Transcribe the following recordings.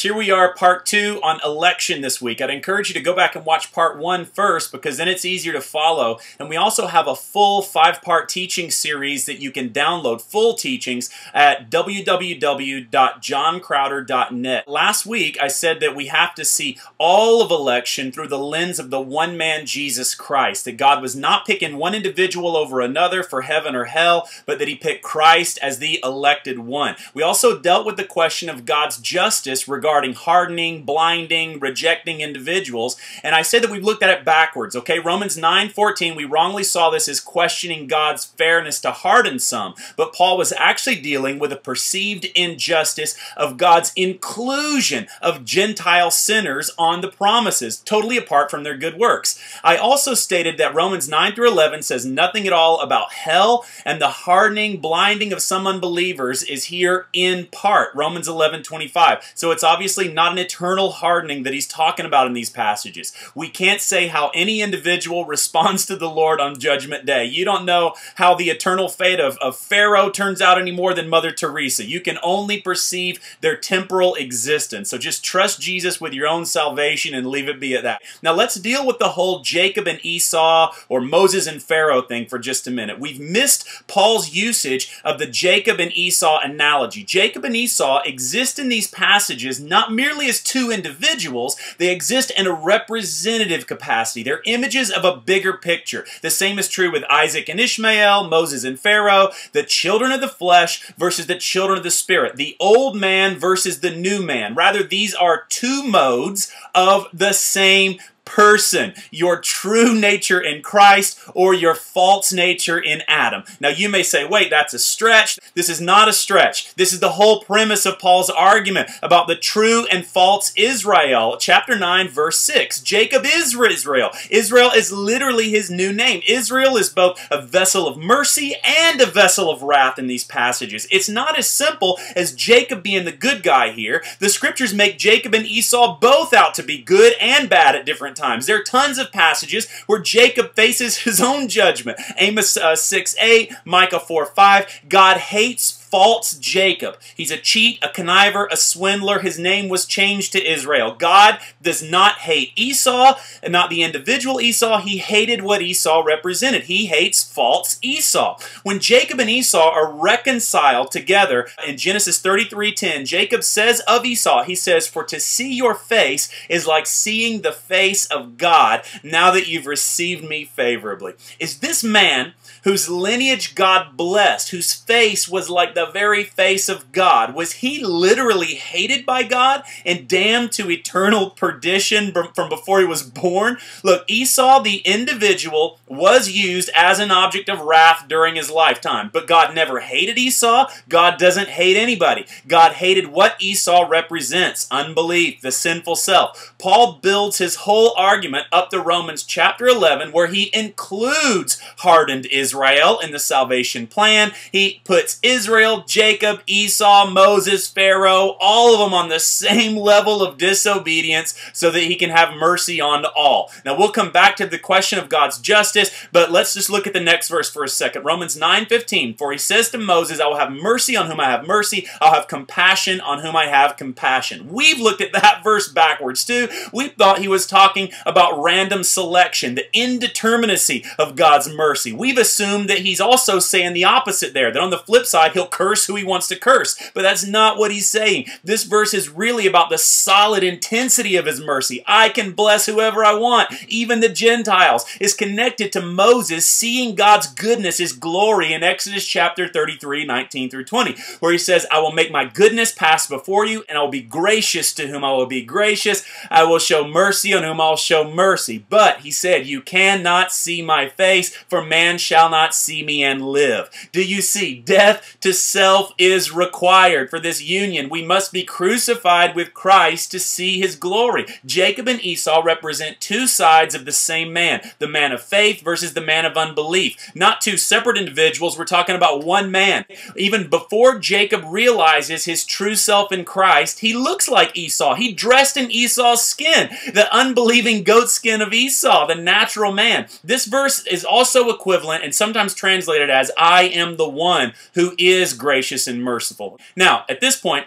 Here we are, part 2 on election this week. I'd encourage you to go back and watch part 1 first, because then it's easier to follow. And we also have a full 5-part teaching series that you can download, full teachings, at www.johncrowder.net. Last week, I said that we have to see all of election through the lens of the one man, Jesus Christ, that God was not picking one individual over another for heaven or hell, but that he picked Christ as the elected one. We also dealt with the question of God's justice regarding hardening, blinding, rejecting individuals. And I said that we've looked at it backwards, okay? Romans 9:14, we wrongly saw this as questioning God's fairness to harden some. But Paul was actually dealing with a perceived injustice of God's inclusion of Gentile sinners on the promises, totally apart from their good works. I also stated that Romans 9-11 says nothing at all about hell, and the hardening, blinding of some unbelievers is here in part. Romans 11:25. So it's obviously not an eternal hardening that he's talking about in these passages. We can't say how any individual responds to the Lord on Judgment Day. You don't know how the eternal fate of Pharaoh turns out any more than Mother Teresa. You can only perceive their temporal existence. So just trust Jesus with your own salvation and leave it be at that. Now let's deal with the whole Jacob and Esau or Moses and Pharaoh thing for just a minute. We've missed Paul's usage of the Jacob and Esau analogy. Jacob and Esau exist in these passages not merely as two individuals, they exist in a representative capacity. They're images of a bigger picture. The same is true with Isaac and Ishmael, Moses and Pharaoh, the children of the flesh versus the children of the spirit, the old man versus the new man. Rather, these are two modes of the same person, your true nature in Christ or your false nature in Adam. Now you may say, wait, that's a stretch. This is not a stretch. This is the whole premise of Paul's argument about the true and false Israel. Chapter 9, verse 6. Jacob is Israel. Israel is literally his new name. Israel is both a vessel of mercy and a vessel of wrath in these passages. It's not as simple as Jacob being the good guy here. The scriptures make Jacob and Esau both out to be good and bad at different times. There are tons of passages where Jacob faces his own judgment. Amos 6:8, Micah 4:5, God hates false Jacob. He's a cheat, a conniver, a swindler. His name was changed to Israel. God does not hate Esau, and not the individual Esau. He hated what Esau represented. He hates false Esau. When Jacob and Esau are reconciled together in Genesis 33:10, Jacob says of Esau, he says, "For to see your face is like seeing the face of God, now that you've received me favorably." Is this man whose lineage God blessed, whose face was like the very face of God, was he literally hated by God and damned to eternal perdition from before he was born? Look, Esau, the individual, was used as an object of wrath during his lifetime, but God never hated Esau. God doesn't hate anybody. God hated what Esau represents, unbelief, the sinful self. Paul builds his whole argument up to Romans chapter 11, where he includes hardened Israel in the salvation plan. He puts Israel, Jacob, Esau, Moses, Pharaoh, all of them on the same level of disobedience so that he can have mercy on all. Now we'll come back to the question of God's justice, but let's just look at the next verse for a second. Romans 9:15, for he says to Moses, I will have mercy on whom I have mercy, I'll have compassion on whom I have compassion. We've looked at that verse backwards too. We thought he was talking about random selection, the indeterminacy of God's mercy. We've assumed that he's also saying the opposite there, that on the flip side, he'll curse who he wants to curse. But that's not what he's saying. This verse is really about the solid intensity of his mercy. I can bless whoever I want, even the Gentiles. It's connected to Moses seeing God's goodness, his glory in Exodus chapter 33, 19 through 20, where he says, I will make my goodness pass before you, and I will be gracious to whom I will be gracious. I will show mercy on whom I will show mercy. But, he said, you cannot see my face, for man shall not see me and live. Do you see? Death to self is required for this union. We must be crucified with Christ to see his glory. Jacob and Esau represent two sides of the same man, the man of faith versus the man of unbelief. Not two separate individuals, we're talking about one man. Even before Jacob realizes his true self in Christ, he looks like Esau. He dressed in Esau's skin, the unbelieving goat skin of Esau, the natural man. This verse is also equivalent and sometimes translated as, I am the one who is gracious and merciful. Now, at this point,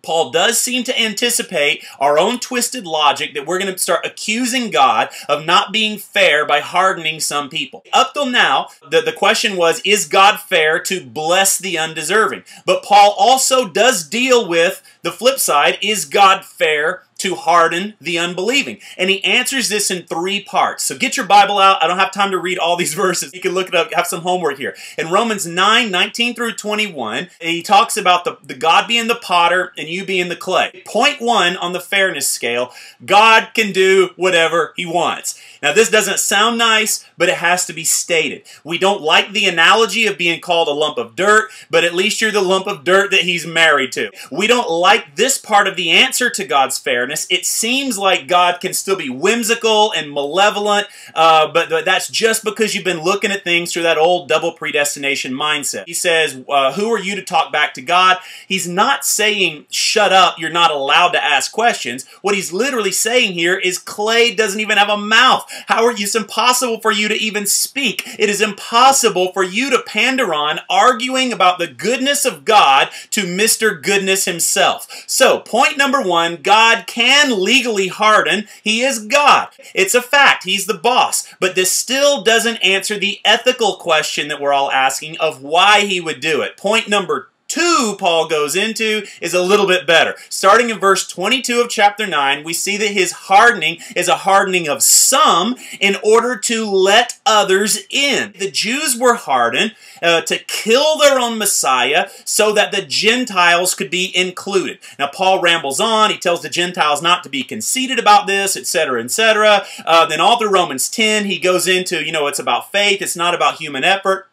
Paul does seem to anticipate our own twisted logic that we're going to start accusing God of not being fair by hardening some people. Up till now, the question was, is God fair to bless the undeserving? But Paul also does deal with the flip side, is God fair to harden the unbelieving? And he answers this in three parts. So get your Bible out. I don't have time to read all these verses. You can look it up, have some homework here. In Romans 9, 19 through 21, he talks about the God being the potter and you being the clay. Point one on the fairness scale, God can do whatever he wants. Now this doesn't sound nice, but it has to be stated. We don't like the analogy of being called a lump of dirt, but at least you're the lump of dirt that he's married to. We don't like this part of the answer to God's fairness. It seems like God can still be whimsical and malevolent, but that's just because you've been looking at things through that old double predestination mindset. He says, who are you to talk back to God? He's not saying, shut up, you're not allowed to ask questions. What he's literally saying here is, clay doesn't even have a mouth. How are you? It's impossible for you to even speak. It is impossible for you to pander on arguing about the goodness of God to Mr. Goodness himself. So, point number one, God can legally harden. He is God. It's a fact. He's the boss. But this still doesn't answer the ethical question that we're all asking of why he would do it. Point number two, Paul goes into, is a little bit better. Starting in verse 22 of chapter 9, we see that his hardening is a hardening of some in order to let others in. The Jews were hardened to kill their own Messiah so that the Gentiles could be included. Now, Paul rambles on. He tells the Gentiles not to be conceited about this, etc., etc. Then all through Romans 10, he goes into, you know, it's about faith. It's not about human effort.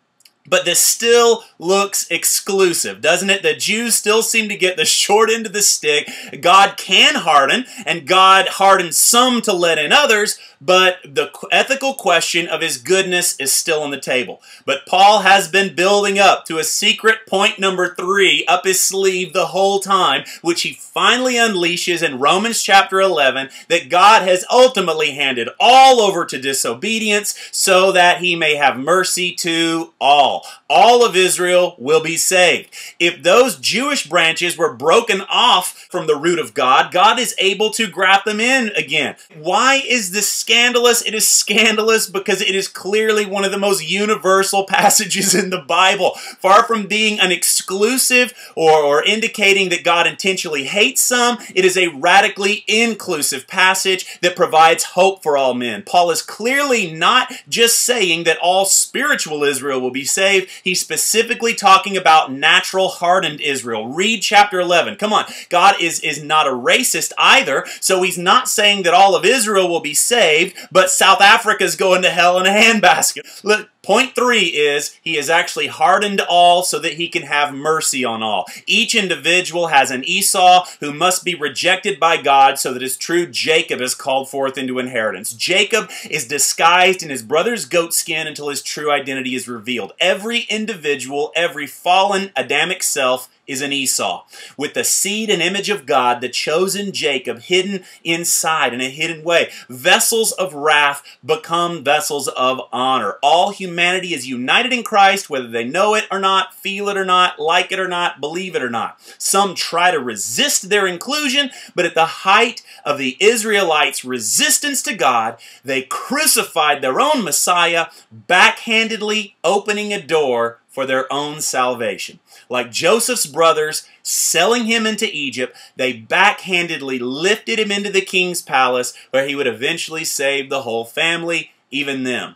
But this still looks exclusive, doesn't it? The Jews still seem to get the short end of the stick. God can harden, and God hardens some to let in others, but the ethical question of his goodness is still on the table. But Paul has been building up to a secret point number three up his sleeve the whole time, which he finally unleashes in Romans chapter 11, that God has ultimately handed all over to disobedience so that he may have mercy to all. All of Israel will be saved. If those Jewish branches were broken off from the root of God, God is able to graft them in again. Why is this scandalous? It is scandalous because it is clearly one of the most universal passages in the Bible. Far from being an exclusive or indicating that God intentionally hates some, it is a radically inclusive passage that provides hope for all men. Paul is clearly not just saying that all spiritual Israel will be saved. He's specifically talking about natural hardened Israel. Read chapter 11. Come on. God is not a racist either, so he's not saying that all of Israel will be saved, but South Africa's going to hell in a handbasket. Look, point three is, he has actually hardened all so that he can have mercy on all. Each individual has an Esau who must be rejected by God so that his true Jacob is called forth into inheritance. Jacob is disguised in his brother's goat skin until his true identity is revealed. Every individual, every fallen Adamic self is an Esau, with the seed and image of God, the chosen Jacob, hidden inside in a hidden way. Vessels of wrath become vessels of honor. All humanity is united in Christ, whether they know it or not, feel it or not, like it or not, believe it or not. Some try to resist their inclusion, but at the height of the Israelites' resistance to God, they crucified their own Messiah, backhandedly opening a door for their own salvation. Like Joseph's brothers selling him into Egypt, they backhandedly lifted him into the king's palace where he would eventually save the whole family, even them.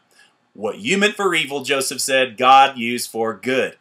What you meant for evil, Joseph said, God used for good.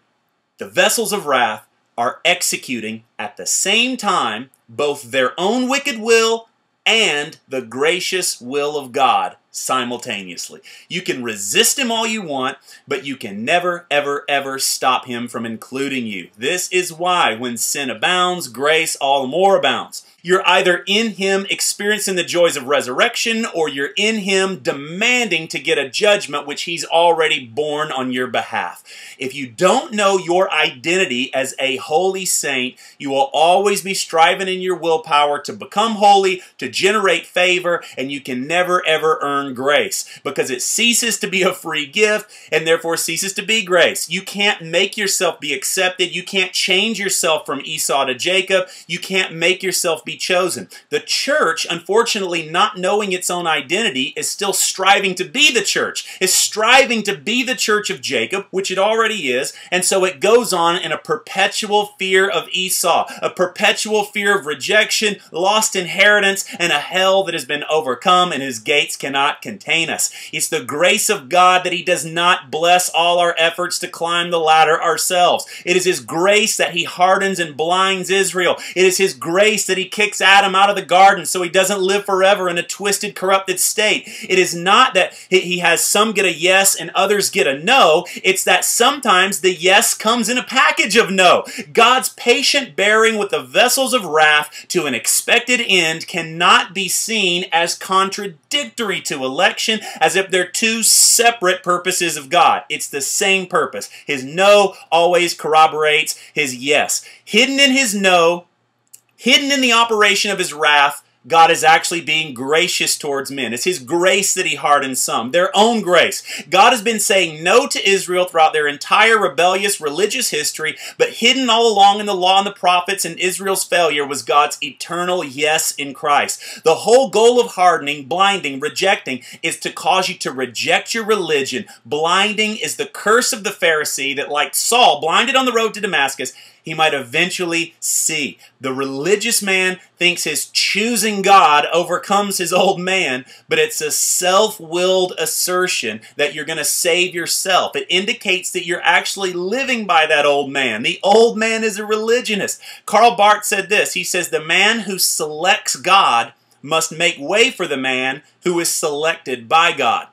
The vessels of wrath are executing at the same time both their own wicked will and the gracious will of God simultaneously. You can resist him all you want, but you can never, ever, ever stop him from including you. This is why when sin abounds, grace all the more abounds. You're either in him experiencing the joys of resurrection, or you're in him demanding to get a judgment which he's already borne on your behalf. If you don't know your identity as a holy saint, you will always be striving in your willpower to become holy, to generate favor, and you can never ever earn grace because it ceases to be a free gift and therefore ceases to be grace. You can't make yourself be accepted. You can't change yourself from Esau to Jacob. You can't make yourself be chosen. The church, unfortunately, not knowing its own identity, is still striving to be the church. It's striving to be the church of Jacob, which it already is, and so it goes on in a perpetual fear of Esau, a perpetual fear of rejection, lost inheritance, and a hell that has been overcome, and his gates cannot contain us. It's the grace of God that he does not bless all our efforts to climb the ladder ourselves. It is his grace that he hardens and blinds Israel. It is his grace that he kicks Adam out of the garden so he doesn't live forever in a twisted, corrupted state. It is not that he has some get a yes and others get a no. It's that sometimes the yes comes in a package of no. God's patient bearing with the vessels of wrath to an expected end cannot be seen as contradictory to election, as if they're two separate purposes of God. It's the same purpose. His no always corroborates his yes. Hidden in his no, hidden in the operation of his wrath, God is actually being gracious towards men. It's his grace that he hardens some, their own grace. God has been saying no to Israel throughout their entire rebellious religious history, but hidden all along in the law and the prophets and Israel's failure was God's eternal yes in Christ. The whole goal of hardening, blinding, rejecting is to cause you to reject your religion. Blinding is the curse of the Pharisee that, like Saul, blinded on the road to Damascus, he might eventually see. The religious man thinks his choosing God overcomes his old man, but it's a self-willed assertion that you're going to save yourself. It indicates that you're actually living by that old man. The old man is a religionist. Karl Barth said this. He says, the man who selects God must make way for the man who is selected by God.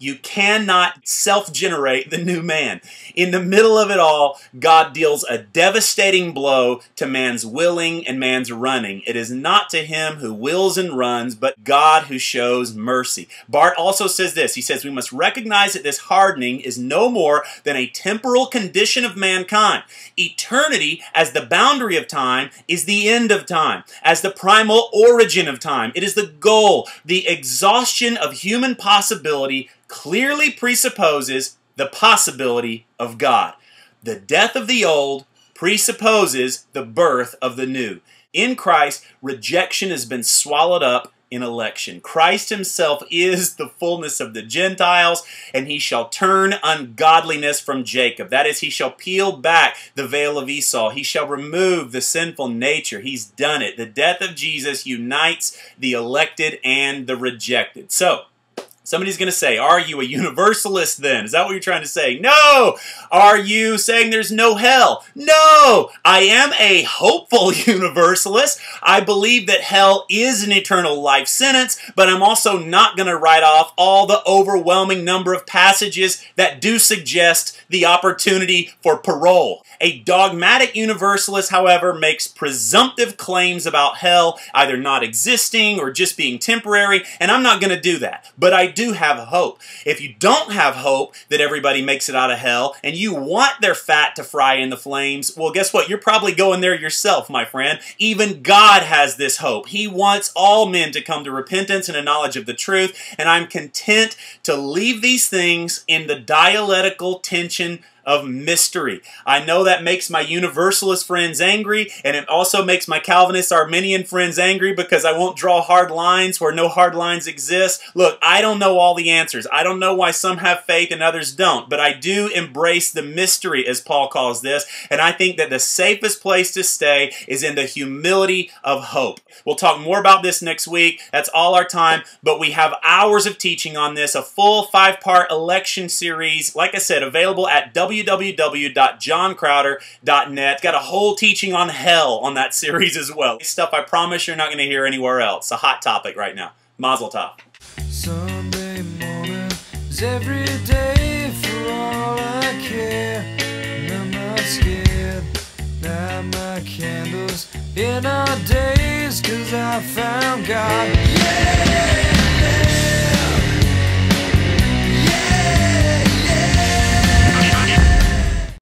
You cannot self-generate the new man. In the middle of it all, God deals a devastating blow to man's willing and man's running. It is not to him who wills and runs, but God who shows mercy. Barth also says this. He says, we must recognize that this hardening is no more than a temporal condition of mankind. Eternity, as the boundary of time, is the end of time, as the primal origin of time. It is the goal. The exhaustion of human possibility clearly presupposes the possibility of God. The death of the old presupposes the birth of the new. In Christ, rejection has been swallowed up in election. Christ himself is the fullness of the Gentiles, and he shall turn ungodliness from Jacob. That is, he shall peel back the veil of Esau. He shall remove the sinful nature. He's done it. The death of Jesus unites the elected and the rejected. So, somebody's going to say, are you a universalist then? Is that what you're trying to say? No! Are you saying there's no hell? No! I am a hopeful universalist. I believe that hell is an eternal life sentence, but I'm also not going to write off all the overwhelming number of passages that do suggest the opportunity for parole. A dogmatic universalist, however, makes presumptive claims about hell either not existing or just being temporary, and I'm not going to do that. But I do have hope. If you don't have hope that everybody makes it out of hell and you want their fat to fry in the flames, well, guess what? You're probably going there yourself, my friend. Even God has this hope. He wants all men to come to repentance and a knowledge of the truth, and I'm content to leave these things in the dialectical tension of mystery. I know that makes my universalist friends angry, and it also makes my Calvinist Arminian friends angry because I won't draw hard lines where no hard lines exist. Look, I don't know all the answers. I don't know why some have faith and others don't, but I do embrace the mystery, as Paul calls this, and I think that the safest place to stay is in the humility of hope. We'll talk more about this next week. That's all our time, but we have hours of teaching on this, a full 5-part election series, like I said, available at www.johncrowder.net. It's got a whole teaching on hell on that series as well. Stuff I promise you're not going to hear anywhere else. It's a hot topic right now. Mazel tov. Sunday morning is every day for all I care. And I'm not scared. Light my candles in our days, 'cause I found God. Yeah!